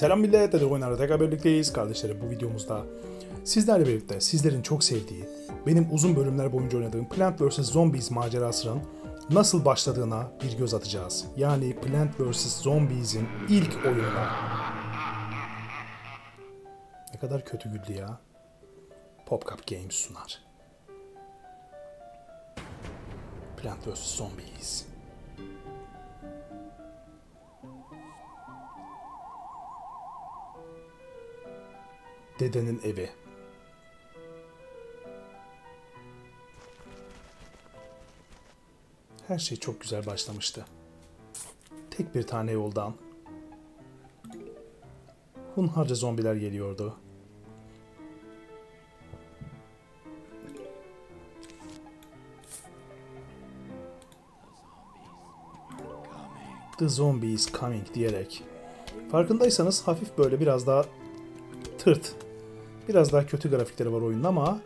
Selam millet, DeDeliOyunlar'la tekrar birlikteyiz. Kardeşlerim, bu videomuzda sizlerle birlikte sizlerin çok sevdiği, benim uzun bölümler boyunca oynadığım Plants vs. Zombies macerasının nasıl başladığına bir göz atacağız. Yani Plants vs. Zombies'in ilk oyununa. Ne kadar kötü güldü ya. Popcap Games sunar. Plants vs. Zombies. Dedenin evi. Her şey çok güzel başlamıştı. Tek bir tane yoldan hunharca zombiler geliyordu. The zombies coming diyerek. Farkındaysanız hafif böyle biraz daha tırt, biraz daha kötü grafikleri var oyunun ama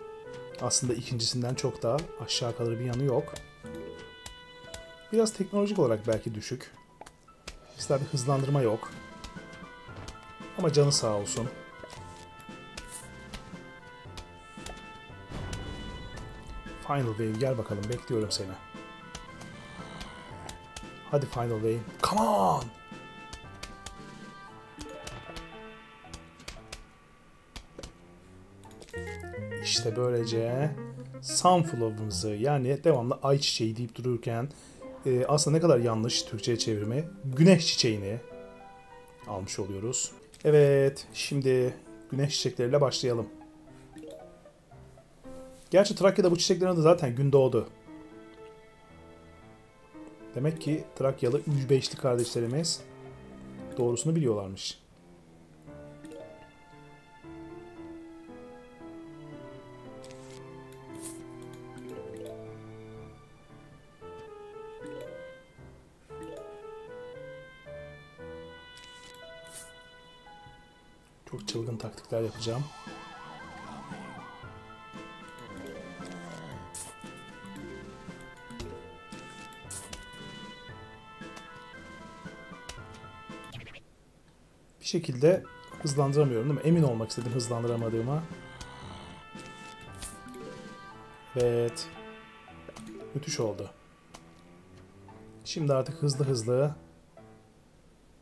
aslında ikincisinden çok daha aşağı kalır bir yanı yok. Biraz teknolojik olarak belki düşük. Bizde bir hızlandırma yok. Ama canı sağ olsun. Final Wave, gel bakalım, bekliyorum seni. Hadi Final Wave, come on! İşte böylece sunflower'ımızı, yani devamlı ay çiçeği deyip dururken aslında ne kadar yanlış Türkçe'ye çevirme, güneş çiçeğini almış oluyoruz. Evet, şimdi güneş çiçekleriyle başlayalım. Gerçi Trakya'da bu çiçeklerin de zaten gün doğdu. Demek ki Trakyalı 3-5'li kardeşlerimiz doğrusunu biliyorlarmış. Çok çılgın taktikler yapacağım. Bir şekilde hızlandıramıyorum değil mi? Emin olmak istedim hızlandıramadığıma. Evet. Müthiş oldu. Şimdi artık hızlı hızlı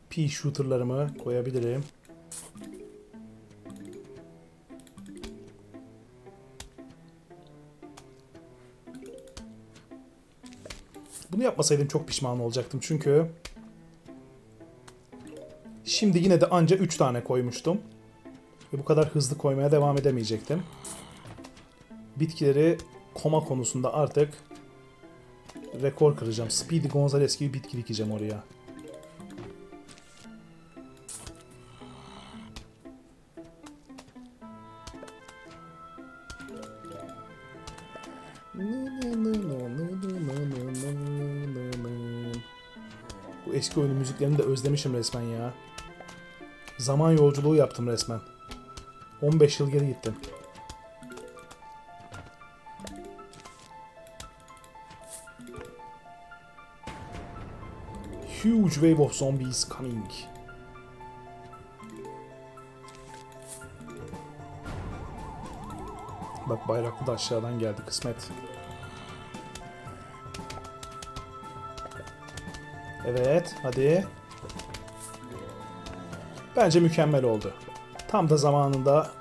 P-Shooter'larımı koyabilirim. Bunu yapmasaydım çok pişman olacaktım çünkü şimdi yine de anca 3 tane koymuştum. Ve bu kadar hızlı koymaya devam edemeyecektim. Bitkileri koma konusunda artık rekor kıracağım. Speedy Gonzales gibi bitki dikeceğim oraya. Eski oyunun müziklerini de özlemişim resmen ya. Zaman yolculuğu yaptım resmen. 15 yıl geri gittim. Huge wave of zombies coming. Bak, bayraklı da aşağıdan geldi, kısmet. Evet, hadi. Bence mükemmel oldu. Tam da zamanında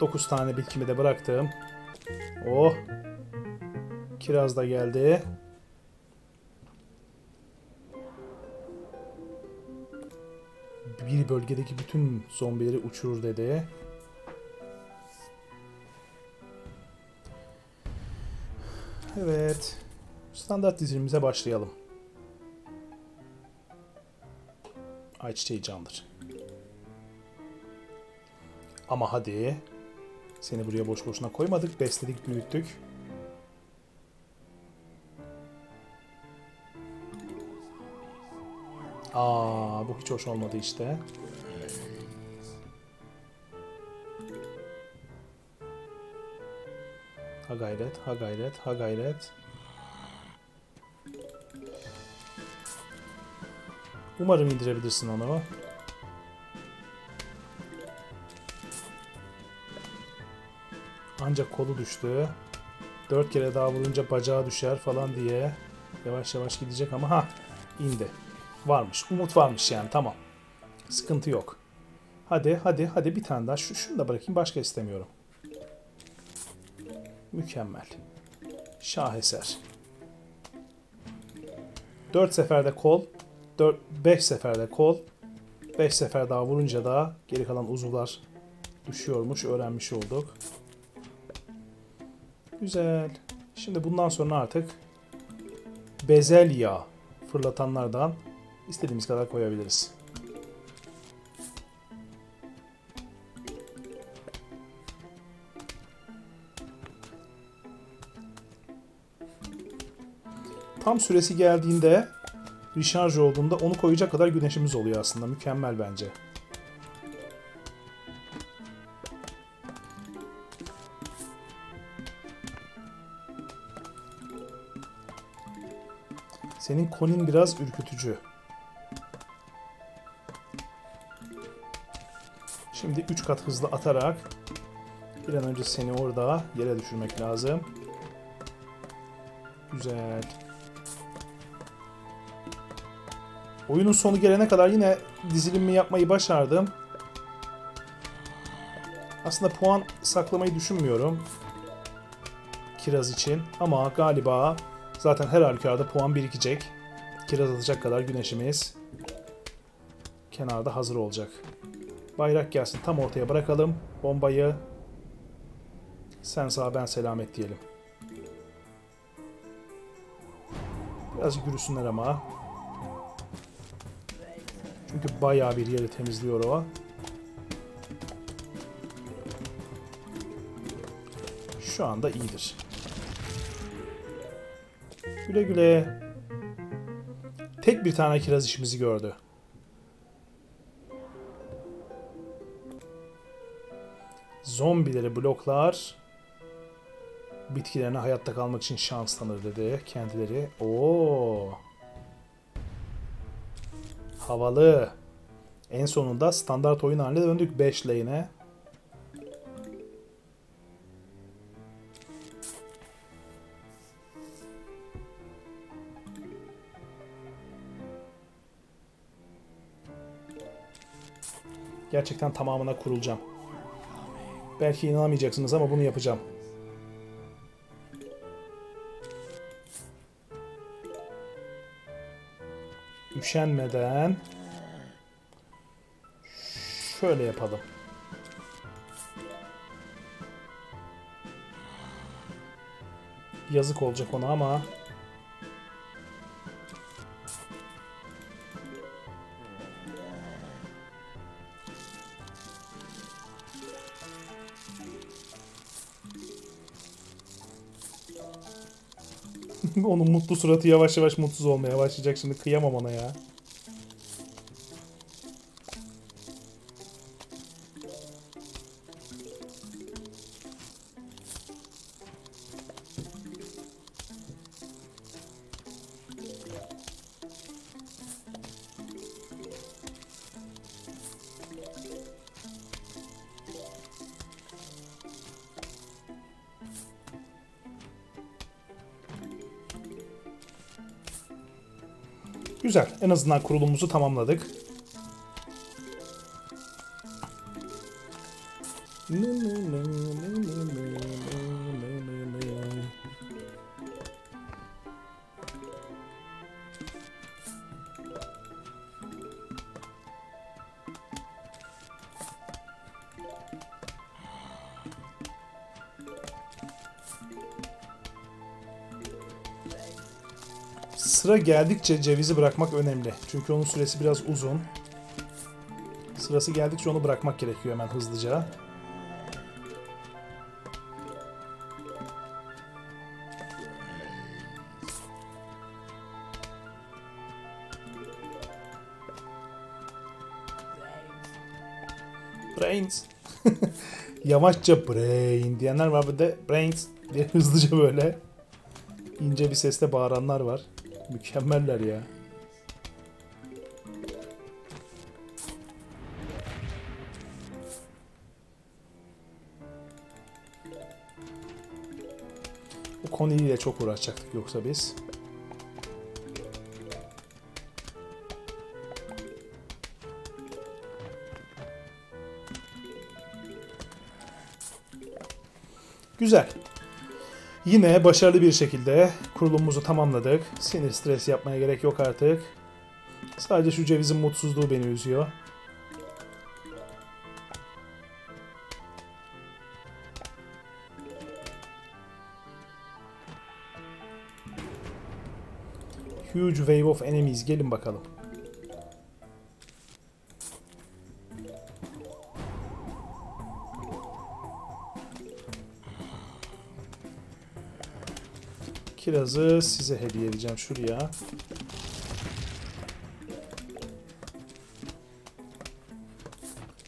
9 tane bitkimi de bıraktım. Oh. Kiraz da geldi. Bir bölgedeki bütün zombileri uçurur dedi. Evet. Standart dizilimize başlayalım. Ayçiçeği candır. Ama hadi. Seni buraya boş boşuna koymadık. Besledik, büyüttük. Aa, bu hiç hoş olmadı işte. Ha gayret, ha gayret, ha gayret. Umarım indirebilirsin onu. ancak kolu düştü. 4 kere daha vurunca bacağı düşer falan diye. Yavaş yavaş gidecek ama ha indi. Varmış. Umut varmış yani, tamam. Sıkıntı yok. Hadi hadi hadi bir tane daha. Şunu da bırakayım, başka istemiyorum. Mükemmel. Şaheser. 4 seferde kol. 5 seferde kol. 5 sefer daha vurunca da geri kalan uzuvlar düşüyormuş. Öğrenmiş olduk. Güzel. Şimdi bundan sonra artık bezelya fırlatanlardan istediğimiz kadar koyabiliriz. Tam süresi geldiğinde, recharge olduğunda onu koyacak kadar güneşimiz oluyor aslında. Mükemmel bence. Senin konin biraz ürkütücü. Şimdi 3 kat hızlı atarak bir an önce seni orada yere düşürmek lazım. Güzel. Oyunun sonu gelene kadar yine dizilimimi yapmayı başardım. Aslında puan saklamayı düşünmüyorum kiraz için ama galiba zaten her halükarda puan birikecek. Kiraz atacak kadar güneşimiz kenarda hazır olacak. Bayrak gelsin, tam ortaya bırakalım bombayı. Sen sağ ben selamet diyelim. Birazcık yürüsünler ama. Çünkü bayağı bir yeri temizliyor o. Şu anda iyidir. Güle güle. Tek bir tane kiraz işimizi gördü. Zombileri bloklar. Bitkilerine hayatta kalmak için şans tanır dedi kendileri. Oo. Havalı. En sonunda standart oyun haline döndük 5 lane'e. Gerçekten tamamına kurulacağım. Belki inanamayacaksınız ama bunu yapacağım. Üşenmeden şöyle yapalım. Yazık olacak ona ama onun mutlu suratı yavaş yavaş mutsuz olmaya başlayacak şimdi, kıyamam ona ya. Güzel. En azından kurulumumuzu tamamladık. Sıra geldikçe cevizi bırakmak önemli. Çünkü onun süresi biraz uzun. Sırası geldikçe onu bırakmak gerekiyor hemen hızlıca. Brains. Yavaşça brain diyenler var, bir de brains diye hızlıca böyle ince bir sesle bağıranlar var. Mükemmeller ya. konuyla çok uğraşacaktık yoksa biz. Güzel. Yine başarılı bir şekilde kurulumumuzu tamamladık. Sinir stresi yapmaya gerek yok artık. Sadece şu cevizin mutsuzluğu beni üzüyor. Huge wave of enemies. Gelin bakalım. Kirazı size hediye edeceğim şuraya.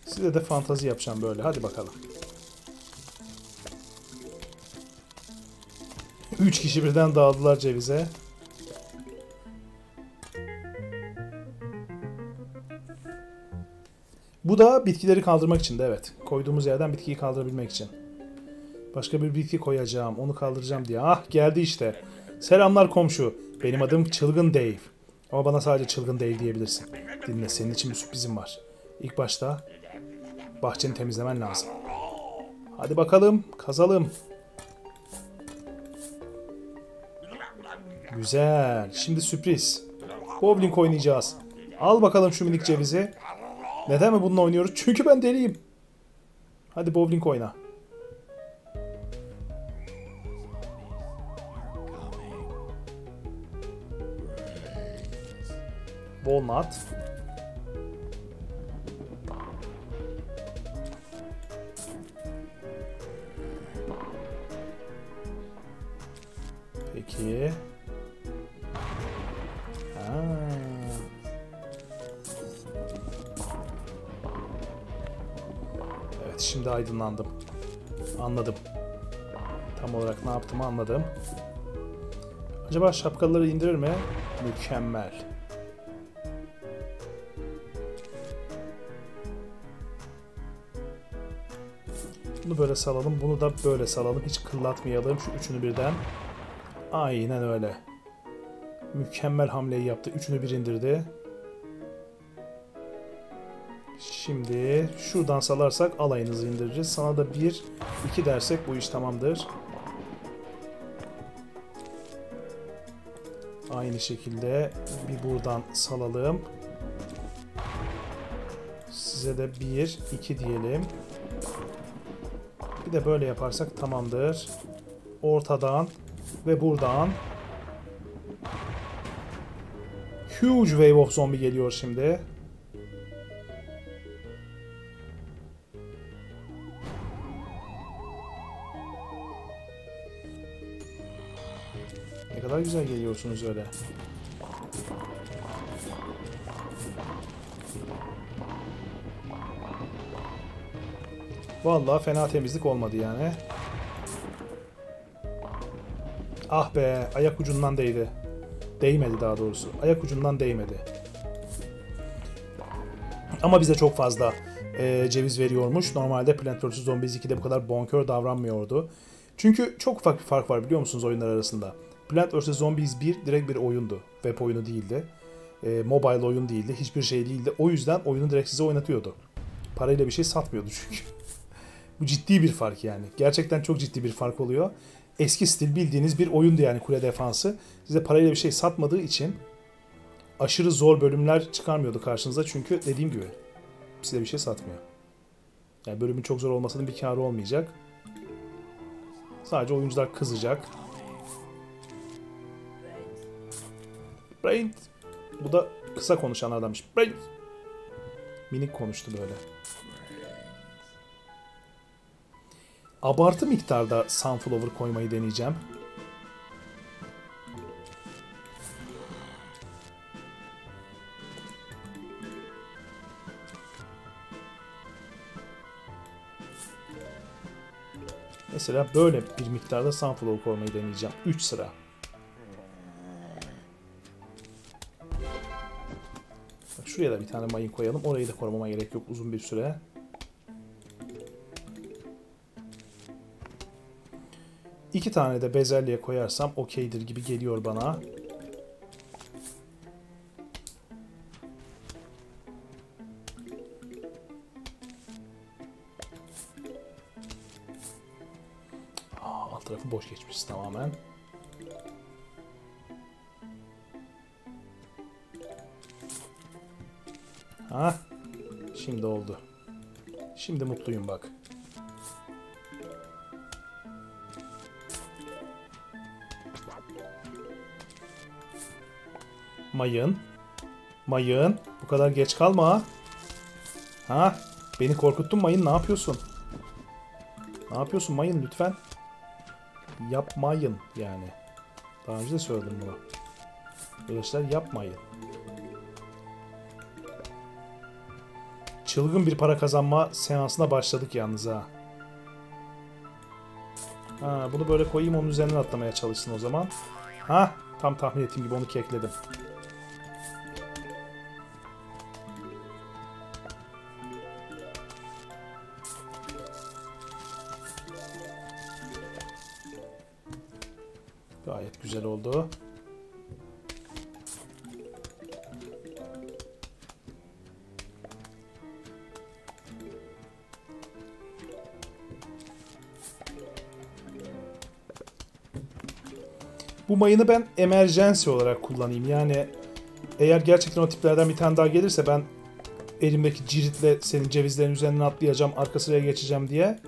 Size de fantazi yapacağım böyle. Hadi bakalım. 3 kişi birden dağıldılar cevize. Bu da bitkileri kaldırmak için de evet. Koyduğumuz yerden bitkiyi kaldırabilmek için. Başka bir bitki koyacağım, onu kaldıracağım diye. Ah geldi işte. Selamlar komşu. Benim adım Çılgın Dave. Ama bana sadece Çılgın Dave diyebilirsin. Dinle, senin için bir sürprizim var. İlk başta bahçeni temizlemen lazım. Hadi bakalım, kazalım. Güzel. Şimdi sürpriz. Bowling oynayacağız. Al bakalım şu minik cevizi. Neden mi bununla oynuyoruz? Çünkü ben deliyim. Hadi bowling oyna. Walnut. Peki. Evet, şimdi aydınlandım. Anladım. Tam olarak ne yaptığımı anladım. Acaba şapkaları indirir mi? Mükemmel. Bunu böyle salalım, bunu da böyle salalım. Hiç kıllatmayalım şu üçünü birden. Aynen öyle. Mükemmel hamleyi yaptı. Üçünü bir indirdi. Şimdi şuradan salarsak alayınızı indiririz. Sana da 1, 2 dersek bu iş tamamdır. Aynı şekilde bir buradan salalım. Size de 1, 2 diyelim. Bir de böyle yaparsak tamamdır. Ortadan ve buradan. Huge wave of zombie geliyor şimdi. Ne kadar güzel geliyorsunuz öyle. Vallahi fena temizlik olmadı yani. Ah be, ayak ucundan değdi. Değmedi daha doğrusu. Ayak ucundan değmedi. Ama bize çok fazla ceviz veriyormuş. Normalde Plants vs. Zombies 2'de bu kadar bonkör davranmıyordu. Çünkü çok ufak bir fark var biliyor musunuz oyunlar arasında. Plants vs. Zombies 1 direkt bir oyundu. Web oyunu değildi. Mobile oyun değildi. Hiçbir şey değildi. O yüzden oyunu direkt size oynatıyordu. Parayla bir şey satmıyordu çünkü. Bu ciddi bir fark yani. Gerçekten çok ciddi bir fark oluyor. Eski stil bildiğiniz bir oyundu yani kule defansı. Size parayla bir şey satmadığı için aşırı zor bölümler çıkarmıyordu karşınıza. Çünkü dediğim gibi size bir şey satmıyor. Yani bölümün çok zor olmasının bir kârı olmayacak. Sadece oyuncular kızacak. Brain. Bu da kısa konuşanlardanmış. Brain. Minik konuştu böyle. Abartı miktarda sunflower koymayı deneyeceğim. Mesela böyle bir miktarda sunflower koymayı deneyeceğim. 3 sıra. Bak şuraya da bir tane mayın koyalım. Orayı da korumama gerek yok uzun bir süre. İki tane de bezelye koyarsam okeydir gibi geliyor bana. Alt tarafı boş geçmiş tamamen. Ha, şimdi oldu. Şimdi mutluyum bak. Mayın. Mayın. Bu kadar geç kalma. Ha, beni korkuttun mayın. Ne yapıyorsun? Ne yapıyorsun mayın lütfen? Yapmayın yani. Daha önce de söyledim bunu. Arkadaşlar yapmayın. Çılgın bir para kazanma seansına başladık yalnız ha. Ha, bunu böyle koyayım, onun üzerinden atlamaya çalışsın o zaman. Ha, tam tahmin ettiğim gibi onu kekledim. Gayet güzel oldu. Bu mayını ben emergency olarak kullanayım. Yani eğer gerçekten o tiplerden bir tane daha gelirse ben elimdeki ciritle senin cevizlerin üzerinden atlayacağım, arka sıraya geçeceğim diye.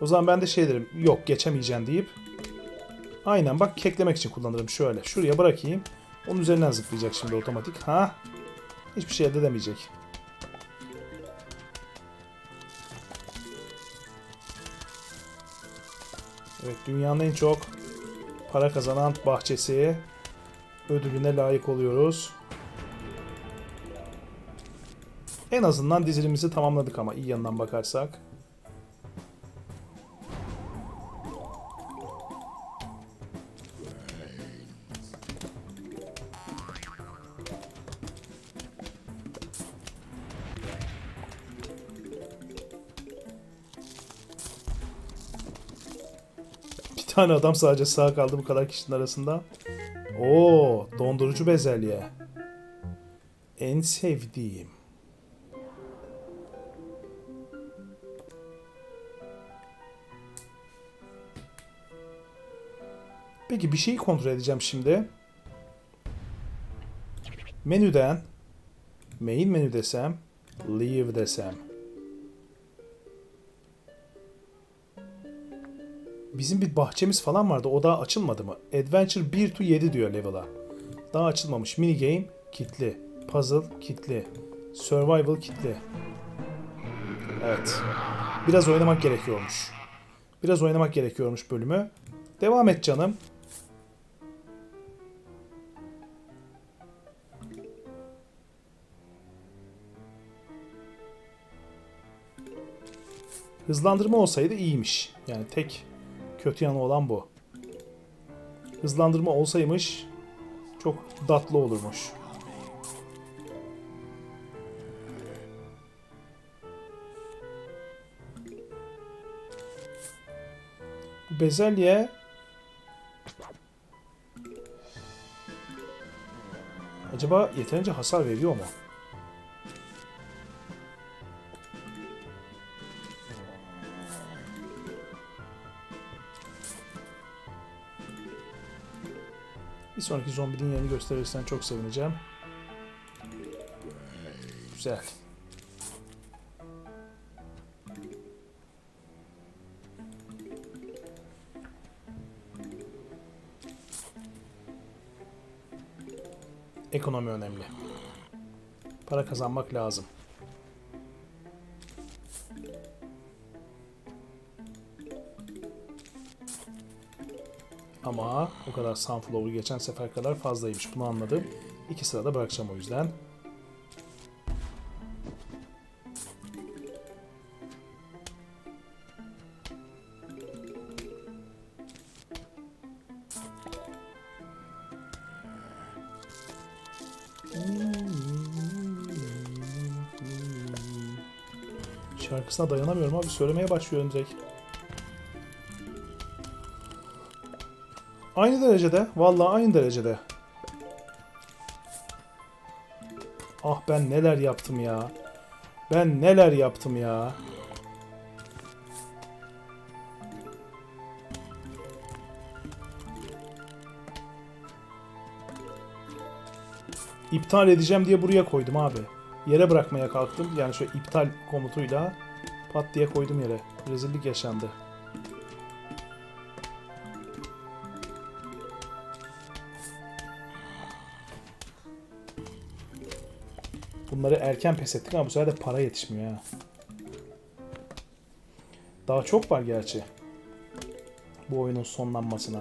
O zaman ben de şey derim, yok geçemeyeceğim deyip. Aynen bak, keklemek için kullanırım şöyle. Şuraya bırakayım. Onun üzerinden zıplayacak şimdi otomatik. Ha? Hiçbir şey elde edemeyecek. Evet, dünyanın en çok para kazanan bahçesi ödülüne layık oluyoruz. En azından dizilimizi tamamladık ama iyi yanından bakarsak. Hani adam sadece sağ kaldı bu kadar kişinin arasında. Oo, dondurucu bezelye. En sevdiğim. Peki bir şeyi kontrol edeceğim şimdi. Menüden main menü desem, leave desem. Bizim bir bahçemiz falan vardı. O daha açılmadı mı? Adventure 1 to 7 diyor level'a. Daha açılmamış. Mini game kitli. Puzzle kitli. Survival kitli. Evet. Biraz oynamak gerekiyormuş. Biraz oynamak gerekiyormuş bölümü. Devam et canım. Hızlandırma olsaydı iyiymiş. Yani tek kötü yanı olan bu. Hızlandırma olsaymış çok tatlı olurmuş. Bu bezelye acaba yeterince hasar veriyor mu? Sonraki zombinin yerini gösterirsen çok sevineceğim. Güzel. Ekonomi önemli. Para kazanmak lazım. Ama o kadar sunflower geçen sefer kadar fazlaymış. Bunu anladım. İki sırada bırakacağım o yüzden. Şarkısına dayanamıyorum abi. Söylemeye başlıyorum direkt. Aynı derecede. Vallahi aynı derecede. Ah ben neler yaptım ya. Ben neler yaptım ya. İptal edeceğim diye buraya koydum abi. Yere bırakmaya kalktım. Yani şöyle iptal komutuyla pat diye koydum yere. Rezillik yaşandı. Bunları erken pes ettik ama bu sefer de para yetişmiyor ha. Daha çok var gerçi. Bu oyunun sonlanmasına.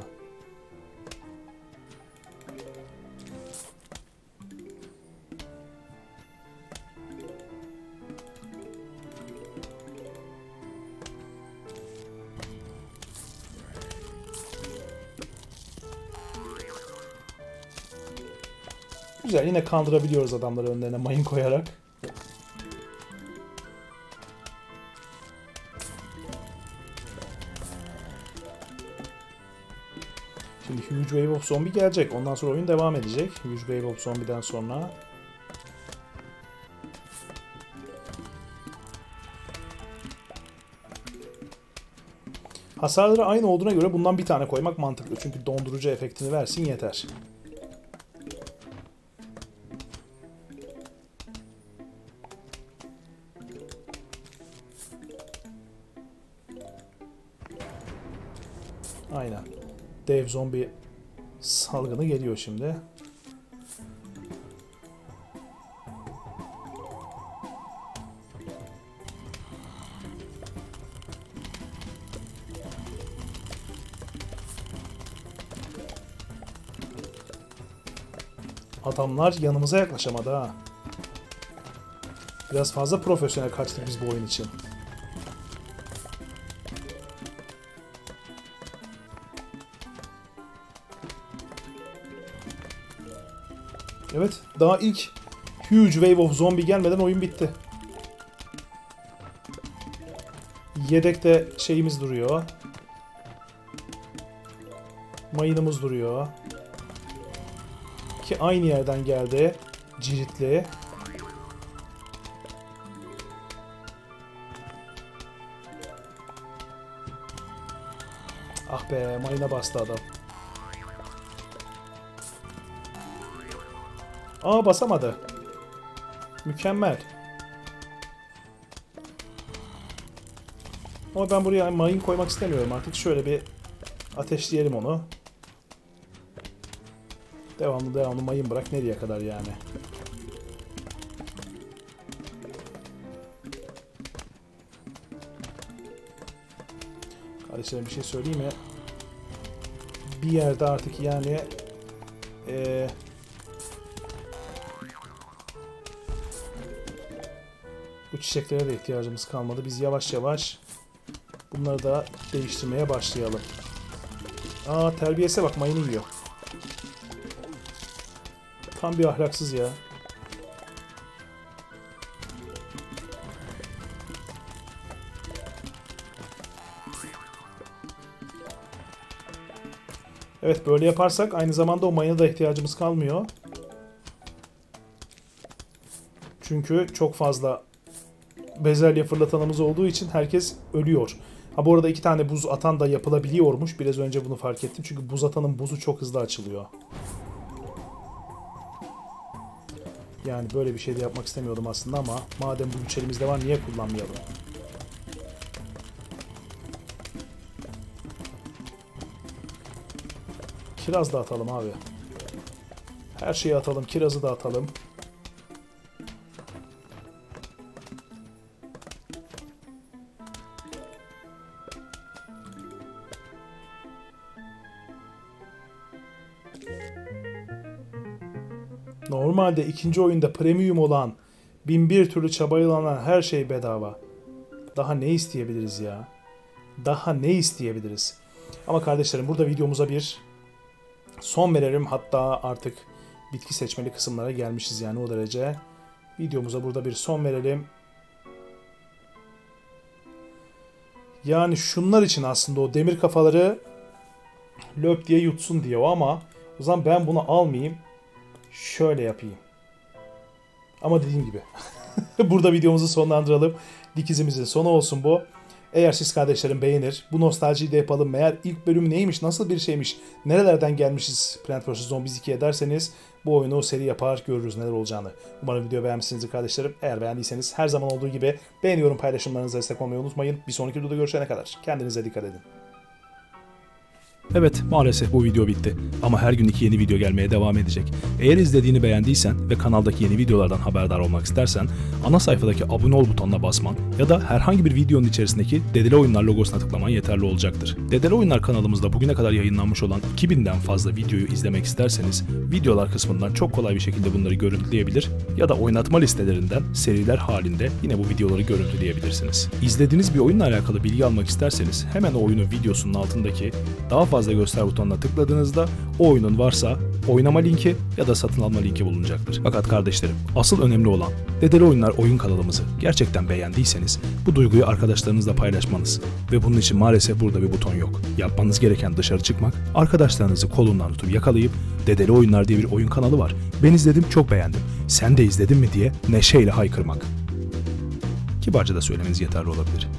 Güzel, yine kandırabiliyoruz adamları önlerine mayın koyarak. Şimdi Huge Wave of Zombie gelecek. Ondan sonra oyun devam edecek. Huge Wave of Zombie'den sonra. Hasarları aynı olduğuna göre bundan bir tane koymak mantıklı. Çünkü dondurucu efektini versin yeter. Aynen. Dave zombi salgını geliyor şimdi. Adamlar yanımıza yaklaşamadı ha. Biraz fazla profesyonel kaçtık biz bu oyun için. Evet, daha ilk Huge Wave of Zombie gelmeden oyun bitti. Yedekte şeyimiz duruyor. Mayınımız duruyor. Ki aynı yerden geldi. Ciritli. Ah be, mayına bastı adam. Aa basamadı. Mükemmel. Ama ben buraya mayın koymak istemiyorum artık. Şöyle bir ateşleyelim onu. Devamlı mayın bırak nereye kadar yani. Kardeşlerim bir şey söyleyeyim mi? Bir yerde artık yani... bu çiçeklere de ihtiyacımız kalmadı. Biz yavaş yavaş bunları da değiştirmeye başlayalım. Aa terbiyese bak mayını yiyor. Tam bir ahlaksız ya. Evet böyle yaparsak aynı zamanda o mayına da ihtiyacımız kalmıyor. Çünkü çok fazla... bezelye fırlatanımız olduğu için herkes ölüyor. Ha bu arada iki tane buz atan da yapılabiliyormuş. Biraz önce bunu fark ettim. Çünkü buz atanın buzu çok hızlı açılıyor. Yani böyle bir şey de yapmak istemiyordum aslında ama madem bu güç elimizde var niye kullanmayalım? Kiraz da atalım abi. Her şeyi atalım. Kirazı da atalım. Normalde ikinci oyunda premium olan 1001 türlü çabaylanan her şey bedava. Daha ne isteyebiliriz ya? Daha ne isteyebiliriz? Ama kardeşlerim burada videomuza bir son verelim. Hatta artık bitki seçmeli kısımlara gelmişiz yani o derece. Videomuza burada bir son verelim. Yani şunlar için aslında o demir kafaları löp diye yutsun diye o, ama o zaman ben bunu almayayım. Şöyle yapayım. Ama dediğim gibi burada videomuzu sonlandıralım. Dikizimizin sonu olsun bu. Eğer siz kardeşlerim beğenir, bu nostaljiyi de yapalım. Meğer ilk bölüm neymiş, nasıl bir şeymiş, nerelerden gelmişiz Plants vs. Zombies 2'ye derseniz bu oyunu seri yapar, görürüz neler olacağını. Umarım video beğenmişsinizdir kardeşlerim. Eğer beğendiyseniz her zaman olduğu gibi beğeniyorum, paylaşımlarınızı destek olmayı unutmayın. Bir sonraki videoda görüşene kadar kendinize dikkat edin. Evet, maalesef bu video bitti ama her gün 2 yeni video gelmeye devam edecek. Eğer izlediğini beğendiysen ve kanaldaki yeni videolardan haberdar olmak istersen ana sayfadaki abone ol butonuna basman ya da herhangi bir videonun içerisindeki DeDeliOyunlar logosuna tıklaman yeterli olacaktır. DeDeliOyunlar kanalımızda bugüne kadar yayınlanmış olan 2000'den fazla videoyu izlemek isterseniz videolar kısmından çok kolay bir şekilde bunları görüntüleyebilir ya da oynatma listelerinden seriler halinde yine bu videoları görüntüleyebilirsiniz. İzlediğiniz bir oyunla alakalı bilgi almak isterseniz hemen o oyunun videosunun altındaki daha fazla göster butonuna tıkladığınızda o oyunun varsa oynama linki ya da satın alma linki bulunacaktır. Fakat kardeşlerim, asıl önemli olan DeDeliOyunlar oyun kanalımızı gerçekten beğendiyseniz bu duyguyu arkadaşlarınızla paylaşmanız ve bunun için maalesef burada bir buton yok. Yapmanız gereken dışarı çıkmak, arkadaşlarınızı kolundan tutup yakalayıp DeDeliOyunlar diye bir oyun kanalı var. Ben izledim, çok beğendim. Sen de izledin mi diye neşeyle haykırmak. Kibarca da söylemeniz yeterli olabilir.